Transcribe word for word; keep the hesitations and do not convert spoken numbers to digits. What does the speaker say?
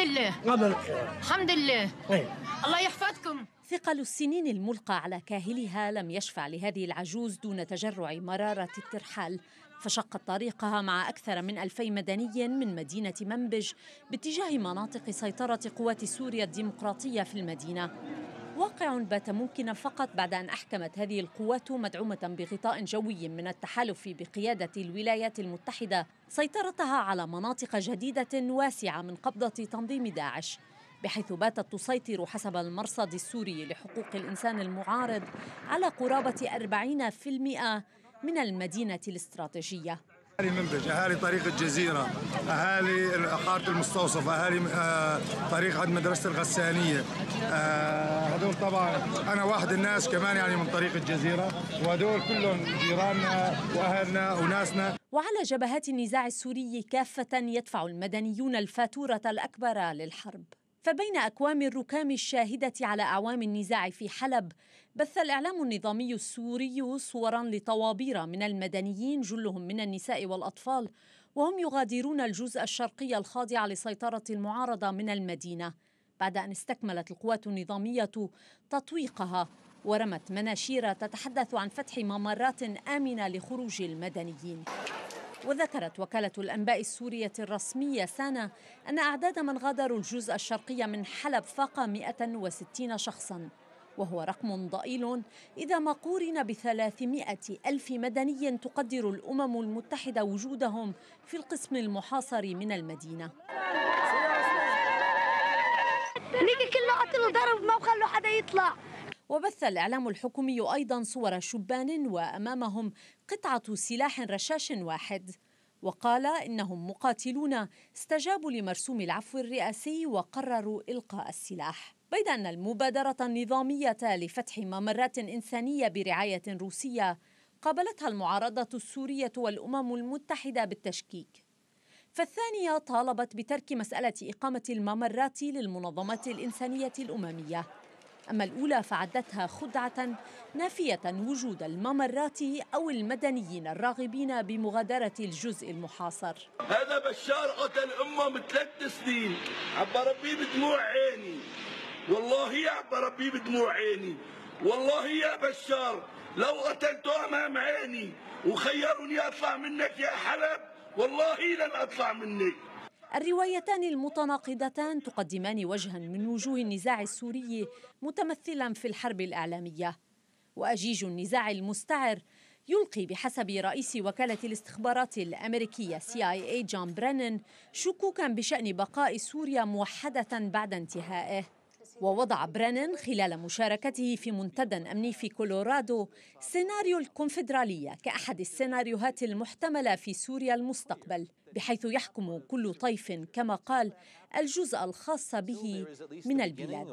الحمد لله. قبل الحمد لله. أي. الله يحفظكم. ثقل السنين الملقى على كاهلها لم يشفع لهذه العجوز دون تجرع مرارة الترحال، فشقت طريقها مع أكثر من ألفي مدني من مدينة منبج باتجاه مناطق سيطرة قوات سوريا الديمقراطية في المدينة. واقع بات ممكنا فقط بعد أن أحكمت هذه القوات مدعومة بغطاء جوي من التحالف بقيادة الولايات المتحدة سيطرتها على مناطق جديدة واسعة من قبضة تنظيم داعش، بحيث باتت تسيطر حسب المرصد السوري لحقوق الإنسان المعارض على قرابة أربعين بالمئة من المدينة الاستراتيجية. أهالي منبج، أهالي طريق الجزيرة، أهالي عقارة المستوصف، أهالي طريق عند مدرسة الغسانية، هذول طبعا أنا واحد الناس كمان يعني من طريق الجزيرة، وهذول كلهم جيراننا وأهلنا وناسنا. وعلى جبهات النزاع السوري كافة يدفع المدنيون الفاتورة الأكبر للحرب. فبين أكوام الركام الشاهدة على أعوام النزاع في حلب، بث الإعلام النظامي السوري صوراً لطوابير من المدنيين جلهم من النساء والأطفال وهم يغادرون الجزء الشرقي الخاضع لسيطرة المعارضة من المدينة، بعد أن استكملت القوات النظامية تطويقها ورمت مناشير تتحدث عن فتح ممرات آمنة لخروج المدنيين. وذكرت وكالة الأنباء السورية الرسمية سانا أن أعداد من غادروا الجزء الشرقي من حلب فاق مئة وستين شخصاً، وهو رقم ضئيل إذا ما قورن ب ثلاثمئة ألف مدني تقدر الأمم المتحدة وجودهم في القسم المحاصر من المدينة. نيجي كله قتل وضرب ما وخلوا حدا يطلع. وبث الإعلام الحكومي أيضا صور شبان وأمامهم قطعة سلاح رشاش واحد، وقال إنهم مقاتلون استجابوا لمرسوم العفو الرئاسي وقرروا إلقاء السلاح، بيد أن المبادرة النظامية لفتح ممرات إنسانية برعاية روسية قابلتها المعارضة السورية والأمم المتحدة بالتشكيك. فالثانية طالبت بترك مسألة إقامة الممرات للمنظمات الإنسانية الأممية، أما الأولى فعدتها خدعة نافية وجود الممرات أو المدنيين الراغبين بمغادرة الجزء المحاصر. هذا بشار قتل أمه من ثلاث سنين، عم بربيه بدموع عيني، والله عم بربيه بدموع عيني، والله يا بشار لو قتلته أمام عيني وخيروني أطلع منك يا حلب والله لن أطلع منك. الروايتان المتناقضتان تقدمان وجها من وجوه النزاع السوري متمثلا في الحرب الإعلامية، وأجيج النزاع المستعر يلقي بحسب رئيس وكالة الاستخبارات الأمريكية سي آي إيه جون برينان شكوكا بشأن بقاء سوريا موحدة بعد انتهائه. ووضع برينان خلال مشاركته في منتدى أمني في كولورادو سيناريو الكونفدرالية كأحد السيناريوهات المحتملة في سوريا المستقبل، بحيث يحكم كل طيف كما قال الجزء الخاص به من البلاد.